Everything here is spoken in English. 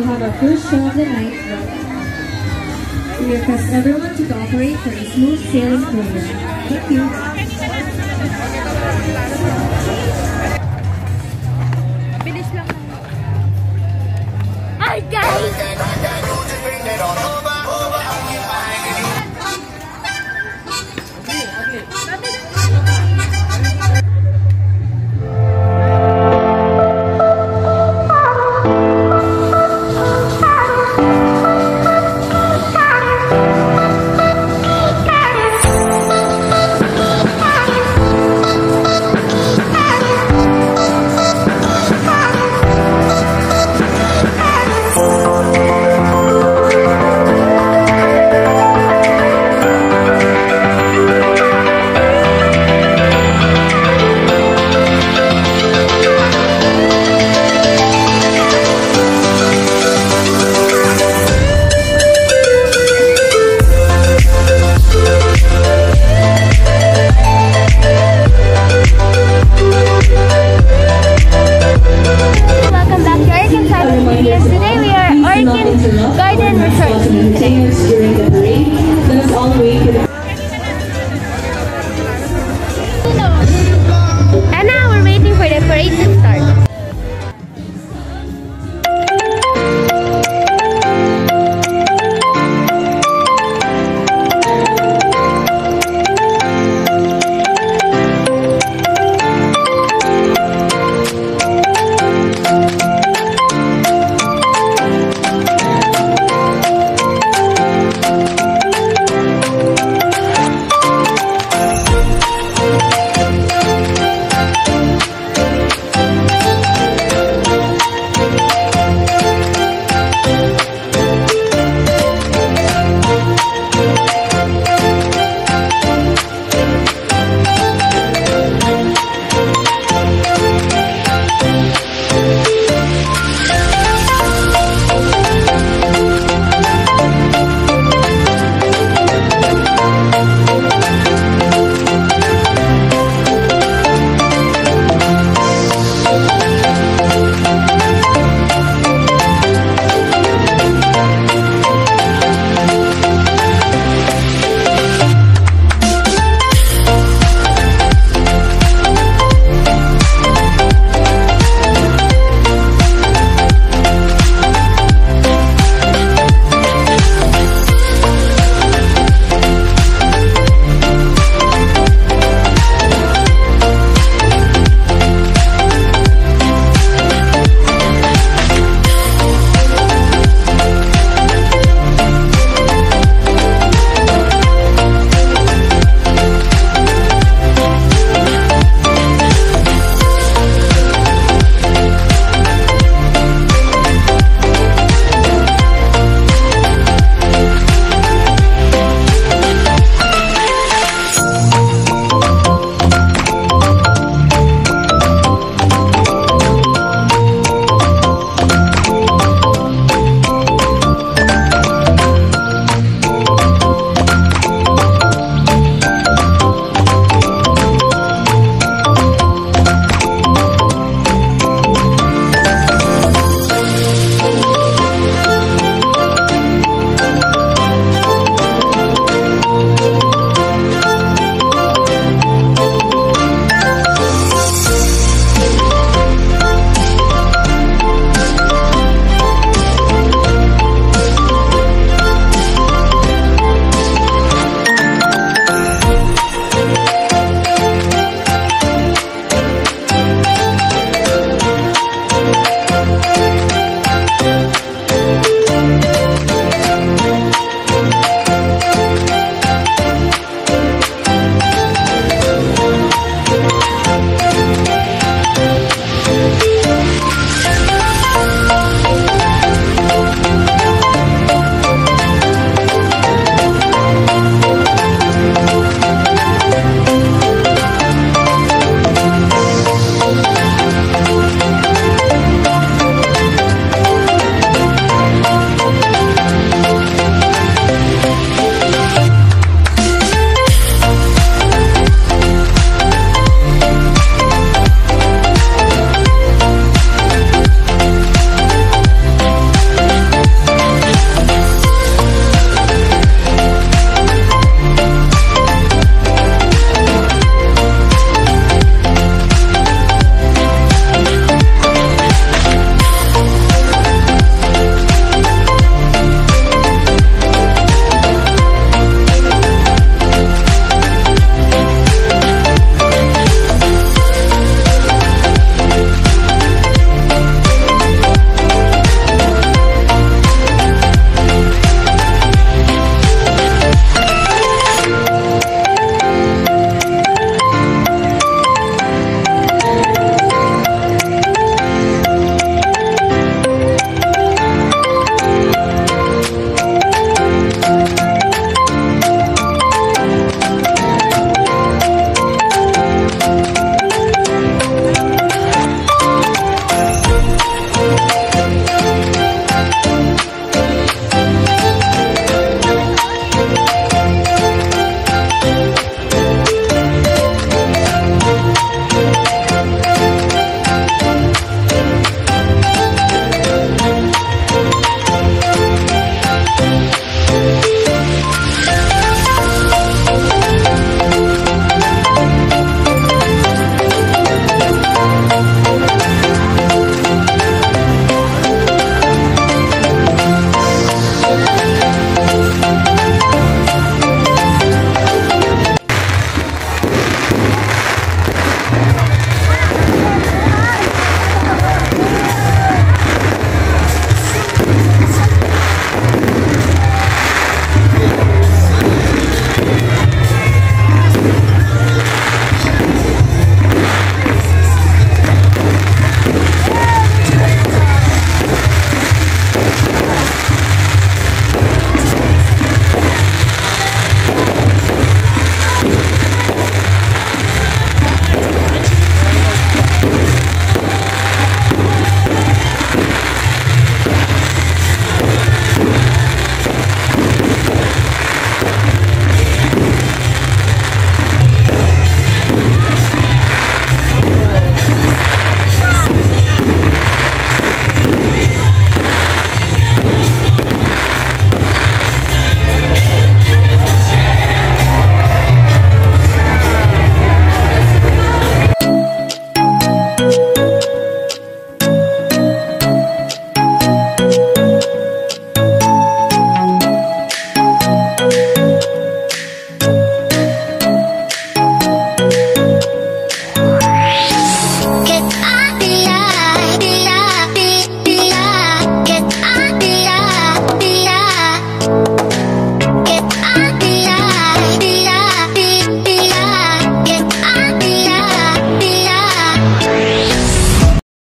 will have our first show of the night. We request everyone to cooperate for a smooth sailing program. Thank you.